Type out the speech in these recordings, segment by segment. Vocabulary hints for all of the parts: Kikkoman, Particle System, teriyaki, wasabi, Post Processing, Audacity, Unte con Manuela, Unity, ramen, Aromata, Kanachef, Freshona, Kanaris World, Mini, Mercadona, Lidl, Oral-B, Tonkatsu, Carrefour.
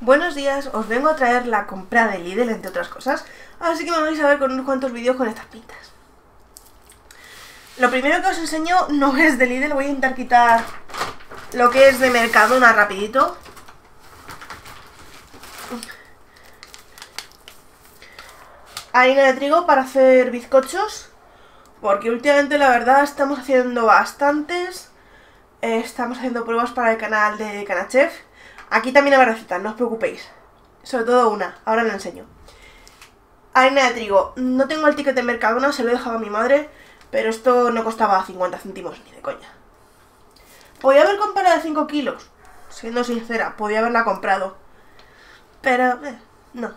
Buenos días, os vengo a traer la compra de Lidl, entre otras cosas, así que me vais a ver con unos cuantos vídeos con estas pintas. Lo primero que os enseño no es de Lidl, voy a intentar quitar lo que es de Mercadona rapidito. Harina de trigo para hacer bizcochos, porque últimamente la verdad estamos haciendo bastantes, estamos haciendo pruebas para el canal de Kanachef. Aquí también habrá recetas, no os preocupéis. Sobre todo una, ahora la enseño. Harina de trigo. No tengo el ticket de Mercadona, se lo he dejado a mi madre, pero esto no costaba 50 céntimos, ni de coña. Podía haber comprado de 5 kilos, siendo sincera, podía haberla comprado. Pero, no.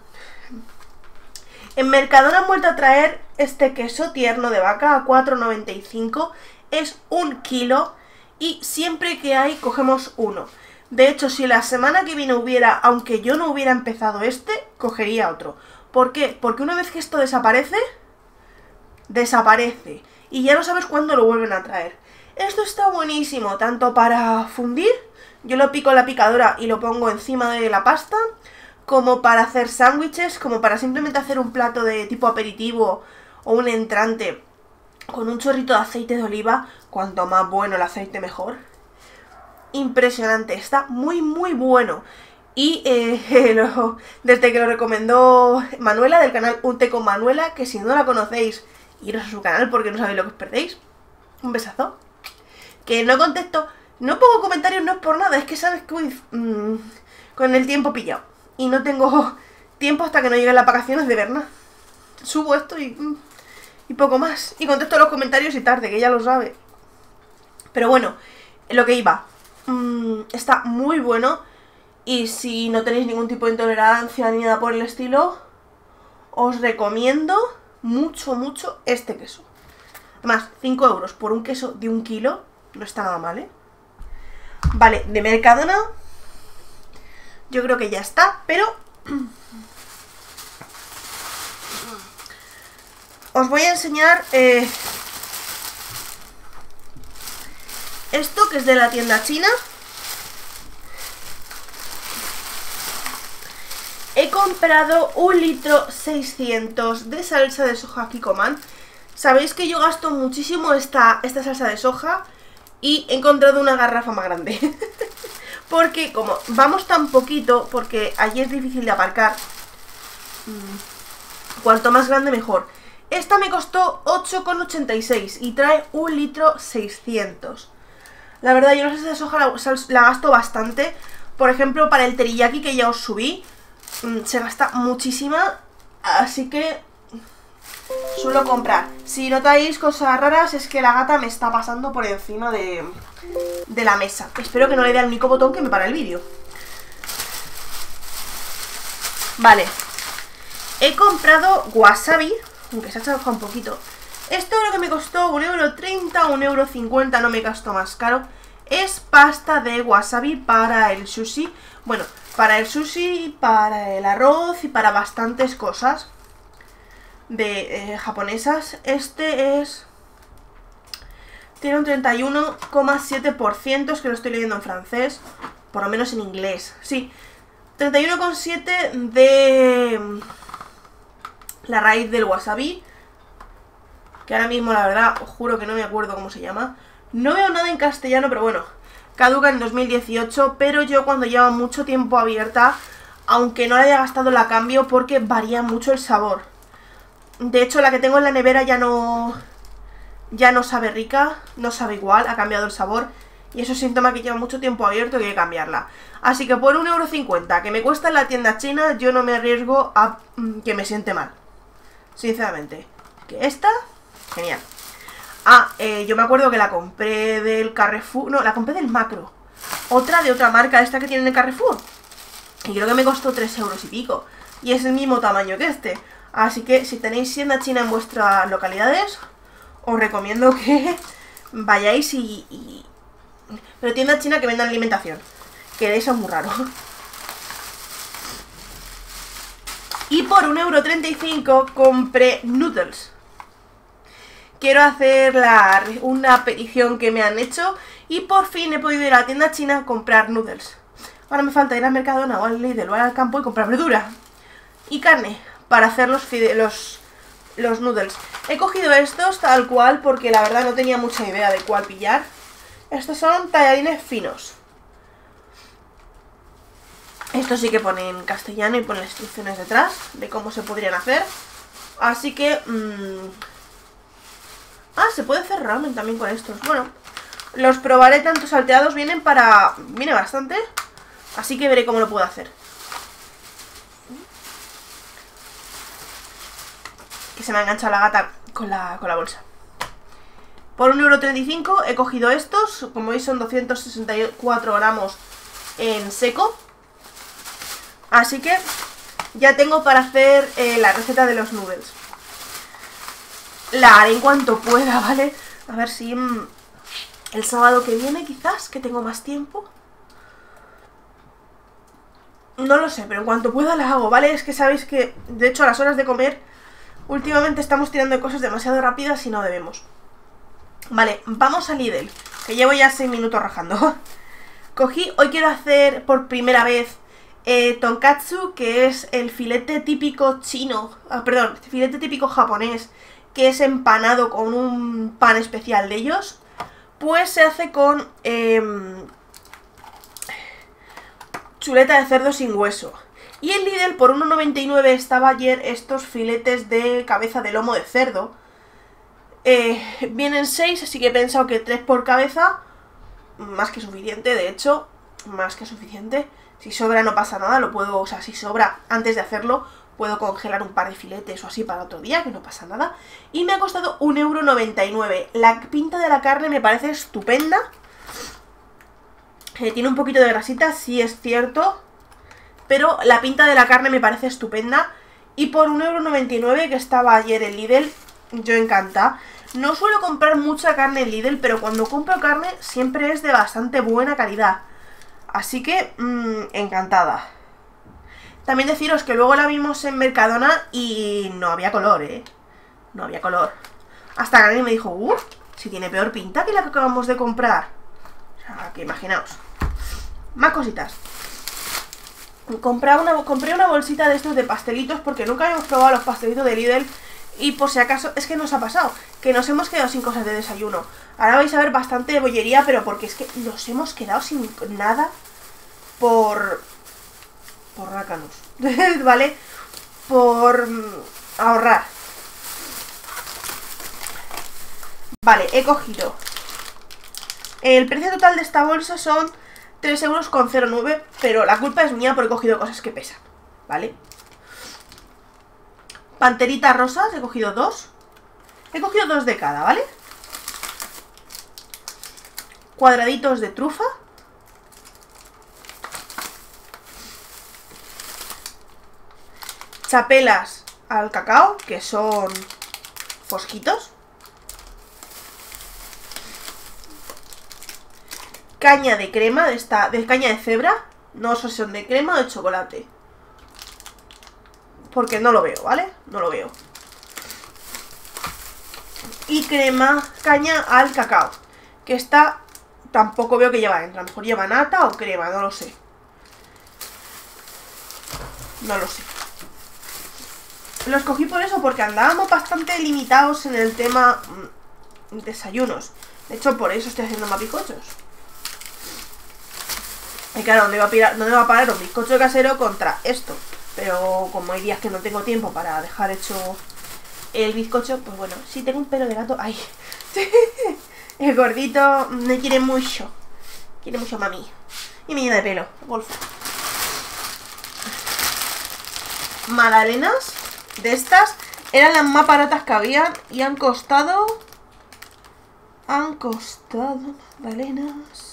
En Mercadona han vuelto a traer este queso tierno de vaca a 4,95. Es un kilo y siempre que hay cogemos uno. De hecho, si la semana que viene hubiera, aunque yo no hubiera empezado este, cogería otro. ¿Por qué? Porque una vez que esto desaparece, desaparece. Y ya no sabes cuándo lo vuelven a traer. Esto está buenísimo, tanto para fundir, yo lo pico en la picadora y lo pongo encima de la pasta, como para hacer sándwiches, como para simplemente hacer un plato de tipo aperitivo o un entrante con un chorrito de aceite de oliva. Cuanto más bueno el aceite, mejor. Impresionante, está muy muy bueno. Y desde que lo recomendó Manuela del canal Unte con Manuela, que si no la conocéis, iros a su canal porque no sabéis lo que os perdéis. Un besazo. Que no contesto, no pongo comentarios, no es por nada, es que sabes que con el tiempo pillado. Y no tengo tiempo hasta que no lleguen las vacaciones de verna. Subo esto y poco más. Y contesto los comentarios y tarde, que ya lo sabe. Pero bueno, lo que iba. Está muy bueno. Y si no tenéis ningún tipo de intolerancia ni nada por el estilo, os recomiendo mucho, mucho este queso. Además, 5 euros por un queso de un kilo. No está nada mal, ¿eh? Vale, de Mercadona yo creo que ya está, pero os voy a enseñar esto que es de la tienda china. He comprado un litro 600 de salsa de soja Kikkoman. Sabéis que yo gasto muchísimo esta salsa de soja y he encontrado una garrafa más grande. Porque como vamos tan poquito, porque allí es difícil de aparcar, cuanto más grande mejor. Esta me costó 8,86 y trae un litro 600. La verdad, yo la salsa de soja la gasto bastante. Por ejemplo, para el teriyaki que ya os subí, se gasta muchísima. Así que suelo comprar. Si notáis cosas raras, es que la gata me está pasando por encima de la mesa. Espero que no le dé al único botón que me para el vídeo. Vale. He comprado wasabi, aunque se ha chafado un poquito. Esto creo que me costó 1,30 €, 1,50 €, no me gastó más caro. Es pasta de wasabi para el sushi. Bueno, para el sushi, para el arroz y para bastantes cosas de japonesas. Este es... tiene un 31,7%, es que lo estoy leyendo en francés, por lo menos en inglés. Sí, 31,7% de la raíz del wasabi. Que ahora mismo, la verdad, os juro que no me acuerdo cómo se llama. No veo nada en castellano, pero bueno. Caduca en 2018, pero yo cuando lleva mucho tiempo abierta, aunque no la haya gastado, la cambio porque varía mucho el sabor. De hecho, la que tengo en la nevera ya no sabe rica, no sabe igual, ha cambiado el sabor. Y eso es síntoma que lleva mucho tiempo abierto y hay que cambiarla. Así que por 1,50 € que me cuesta en la tienda china, yo no me arriesgo a que me siente mal. Sinceramente. Que esta... genial. Yo me acuerdo que la compré del Carrefour. No, la compré del Macro. Otra de otra marca, esta que tiene en el Carrefour. Y creo que me costó 3 € y pico. Y es el mismo tamaño que este. Así que si tenéis tienda china en vuestras localidades, os recomiendo que vayáis y... pero tienda china que vendan alimentación, que de eso es muy raro. Y por 1,35 € compré noodles. Quiero hacer una petición que me han hecho y por fin he podido ir a la tienda china a comprar noodles. Ahora me falta ir al Mercadona o al Lidl o al campo y comprar verdura y carne para hacer los noodles. He cogido estos tal cual porque la verdad no tenía mucha idea de cuál pillar. Estos son tallarines finos. Estos sí que ponen en castellano y ponen las instrucciones detrás de cómo se podrían hacer. Así que... Ah, se puede hacer ramen también con estos. Bueno, los probaré tanto salteados, vienen para... Viene bastante. Así que veré cómo lo puedo hacer. Que se me ha enganchado la gata con la bolsa. Por €1,35 he cogido estos. Como veis son 264 gramos en seco. Así que ya tengo para hacer la receta de los noodles. La haré en cuanto pueda, ¿vale? A ver si el sábado que viene quizás, que tengo más tiempo. No lo sé, pero en cuanto pueda la hago, ¿vale? Es que sabéis que, de hecho, a las horas de comer, últimamente estamos tirando de cosas demasiado rápidas y no debemos. Vale, vamos a Lidl, que llevo ya 6 minutos rajando. Cogí, hoy quiero hacer por primera vez tonkatsu, que es el filete típico chino, perdón, filete típico japonés, que es empanado con un pan especial de ellos. Pues se hace con chuleta de cerdo sin hueso. Y en Lidl por €1,99 estaba ayer estos filetes de cabeza de lomo de cerdo. Vienen 6, así que he pensado que 3 por cabeza, más que suficiente, de hecho, más que suficiente. Si sobra no pasa nada, lo puedo, o sea, si sobra antes de hacerlo, puedo congelar un par de filetes o así para otro día, que no pasa nada. Y me ha costado €1,99. La pinta de la carne me parece estupenda. Tiene un poquito de grasita, sí es cierto, pero la pinta de la carne me parece estupenda. Y por €1,99 que estaba ayer en Lidl, yo encantada. No suelo comprar mucha carne en Lidl, pero cuando compro carne siempre es de bastante buena calidad. Así que, encantada. También deciros que luego la vimos en Mercadona y no había color, no había color. Hasta Granny me dijo, si tiene peor pinta que la que acabamos de comprar. O sea, que imaginaos. Más cositas. Compré una bolsita de estos de pastelitos porque nunca habíamos probado los pastelitos de Lidl. Y por si acaso, es que nos ha pasado, que nos hemos quedado sin cosas de desayuno. Ahora vais a ver bastante bollería, pero porque es que nos hemos quedado sin nada por rácanos, ¿vale? Por ahorrar. Vale, he cogido. El precio total de esta bolsa son €3,09, pero la culpa es mía porque he cogido cosas que pesan, ¿vale? Panteritas rosas, he cogido 2. He cogido 2 de cada, ¿vale? Cuadraditos de trufa. Chapelas al cacao, que son fosquitos. Caña de crema, de caña de cebra. No sé si son de crema o de chocolate, porque no lo veo, ¿vale? No lo veo. Y crema, caña al cacao, que esta tampoco veo que lleva dentro. A lo mejor lleva nata o crema, no lo sé. No lo sé. Los cogí por eso, porque andábamos bastante limitados en el tema desayunos. De hecho, por eso estoy haciendo más bizcochos. Y claro, ¿dónde va a parar un bizcocho casero contra esto? Pero como hay días que no tengo tiempo para dejar hecho el bizcocho, pues bueno, sí tengo un pelo de gato. ¡Ay! El gordito me quiere mucho. Quiere mucho mami. Y me llena de pelo. Golf. Magdalenas de estas. Eran las más baratas que habían y han costado... Han costado magdalenas...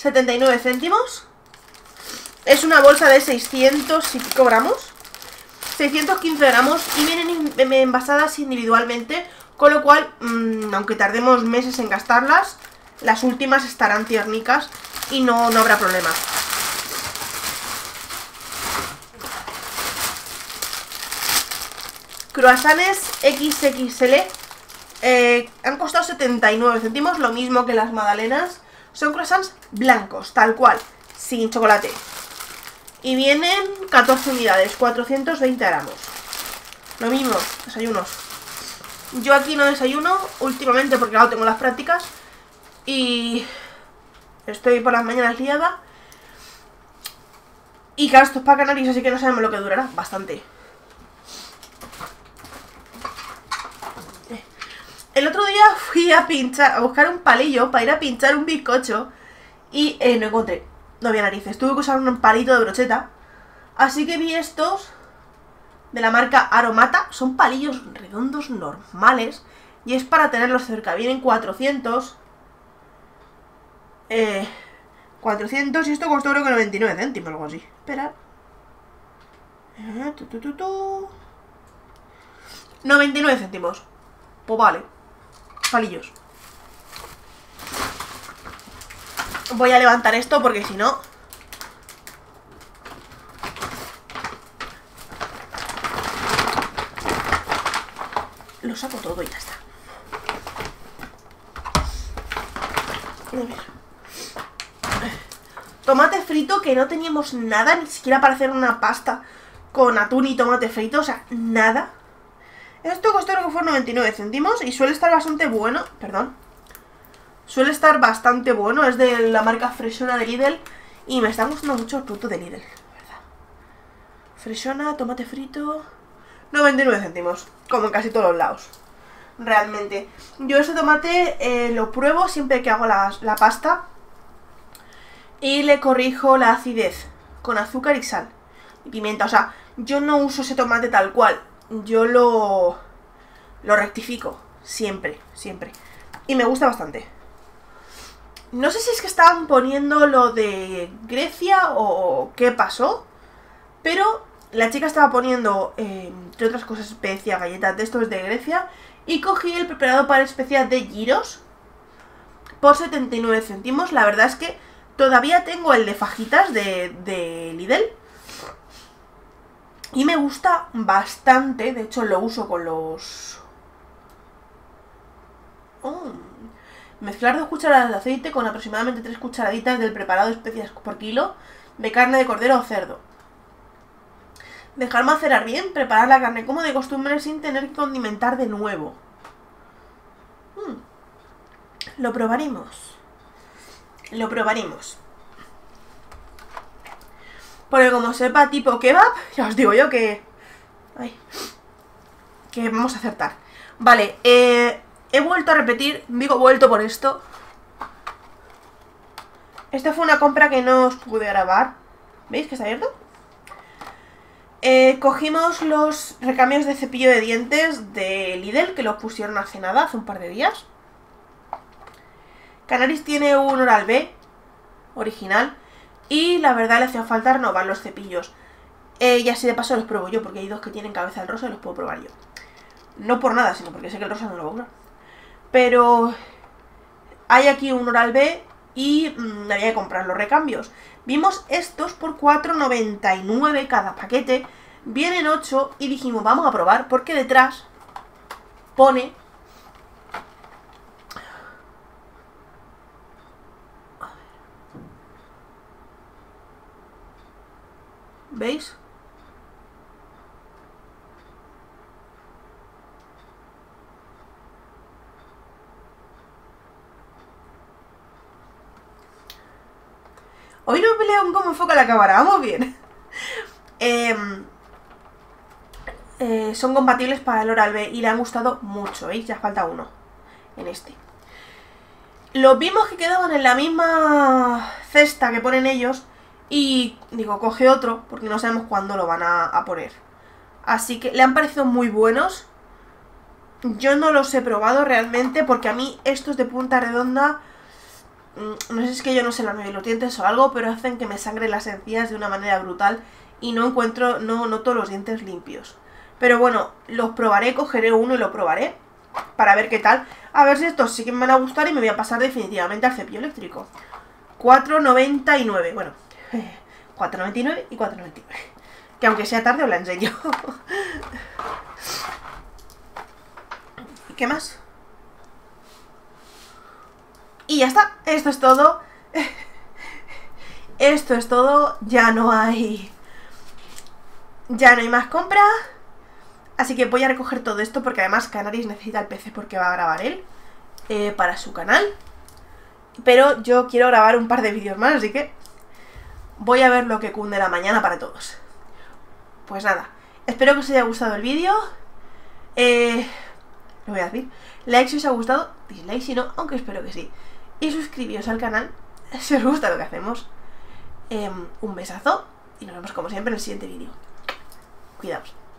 €79. Es una bolsa de 600 y pico gramos, 615 gramos, y vienen envasadas individualmente, con lo cual, aunque tardemos meses en gastarlas, las últimas estarán tiernicas y no habrá problema. Croissants XXL Han costado 79 céntimos, lo mismo que las magdalenas. Son croissants blancos, tal cual, sin chocolate. Y vienen 14 unidades, 420 gramos. Lo mismo, desayunos. Yo aquí no desayuno últimamente porque ahora tengo las prácticas y estoy por las mañanas liada. Y claro, esto es para Canarias, así que no sabemos lo que durará, bastante. El otro día fui a pinchar, a buscar un palillo para ir a pinchar un bizcocho y no encontré, no había narices, tuve que usar un palito de brocheta. Así que vi estos de la marca Aromata, son palillos redondos normales y es para tenerlos cerca, vienen 400 y esto costó creo que 99 céntimos o algo así. Espera, 99 céntimos, pues vale, palillos. Voy a levantar esto porque si no... Lo saco todo y ya está. Tomate frito, que no teníamos nada, ni siquiera para hacer una pasta con atún y tomate frito, o sea, nada. Esto costó lo que fue 99 céntimos y suele estar bastante bueno, perdón. Suele estar bastante bueno, es de la marca Freshona de Lidl y me están gustando mucho los productos de Lidl, la verdad. Freshona, tomate frito, 99 céntimos, como en casi todos los lados. Realmente, yo ese tomate lo pruebo siempre que hago la pasta y le corrijo la acidez con azúcar y sal y pimienta. O sea, yo no uso ese tomate tal cual, yo lo rectifico siempre, siempre. Y me gusta bastante. No sé si es que estaban poniendo lo de Grecia o qué pasó, pero la chica estaba poniendo, entre otras cosas, especias, galletas de estos de Grecia. Y cogí el preparado para especias de gyros por 79 céntimos. La verdad es que todavía tengo el de fajitas de Lidl y me gusta bastante. De hecho lo uso con los... Mezclar 2 cucharadas de aceite con aproximadamente 3 cucharaditas del preparado de especias por kilo de carne de cordero o cerdo. Dejar macerar bien, preparar la carne como de costumbre sin tener que condimentar de nuevo. Lo probaremos. Lo probaremos. Porque como sepa tipo kebab, ya os digo yo que... Ay, que vamos a acertar. Vale, he vuelto a repetir, digo vuelto por esto. Esta fue una compra que no os pude grabar. ¿Veis que está abierto? Cogimos los recambios de cepillo de dientes de Lidl, que los pusieron hace nada, hace un par de días. Canaris tiene un Oral-B original y la verdad le hacían falta renovar los cepillos. Y así de paso los pruebo yo, porque hay dos que tienen cabeza al rosa y los puedo probar yo. No por nada, sino porque sé que el rosa no lo voy a usar. Pero hay aquí un Oral-B y había que comprar los recambios. Vimos estos por 4,99 cada paquete. Vienen 8 y dijimos, vamos a probar, porque detrás pone... ¿Veis? Hoy no peleo en cómo enfoca la cámara, vamos bien. Son compatibles para el Oral-B y le han gustado mucho, ¿veis? Ya falta uno en este. Los vimos que quedaban en la misma cesta que ponen ellos y digo, coge otro porque no sabemos cuándo lo van a poner. Así que le han parecido muy buenos. Yo no los he probado realmente porque a mí estos de punta redonda... No sé si es que yo no sé lavarme los dientes o algo, pero hacen que me sangren las encías de una manera brutal y no encuentro, no noto los dientes limpios. Pero bueno, los probaré, cogeré uno y lo probaré para ver qué tal. A ver si estos sí que me van a gustar y me voy a pasar definitivamente al cepillo eléctrico. 4,99, bueno, 4,99 y 4,99. Que aunque sea tarde os la enseño. ¿Qué más? Y ya está, esto es todo. Esto es todo, ya no hay más compra. Así que voy a recoger todo esto porque además Canaris necesita el PC porque va a grabar él para su canal. Pero yo quiero grabar un par de vídeos más, así que voy a ver lo que cunde la mañana para todos. Pues nada, espero que os haya gustado el vídeo. Lo voy a decir, like si os ha gustado, dislike si no, aunque espero que sí. Y suscribíos al canal si os gusta lo que hacemos. Un besazo y nos vemos como siempre en el siguiente vídeo. Cuidaos.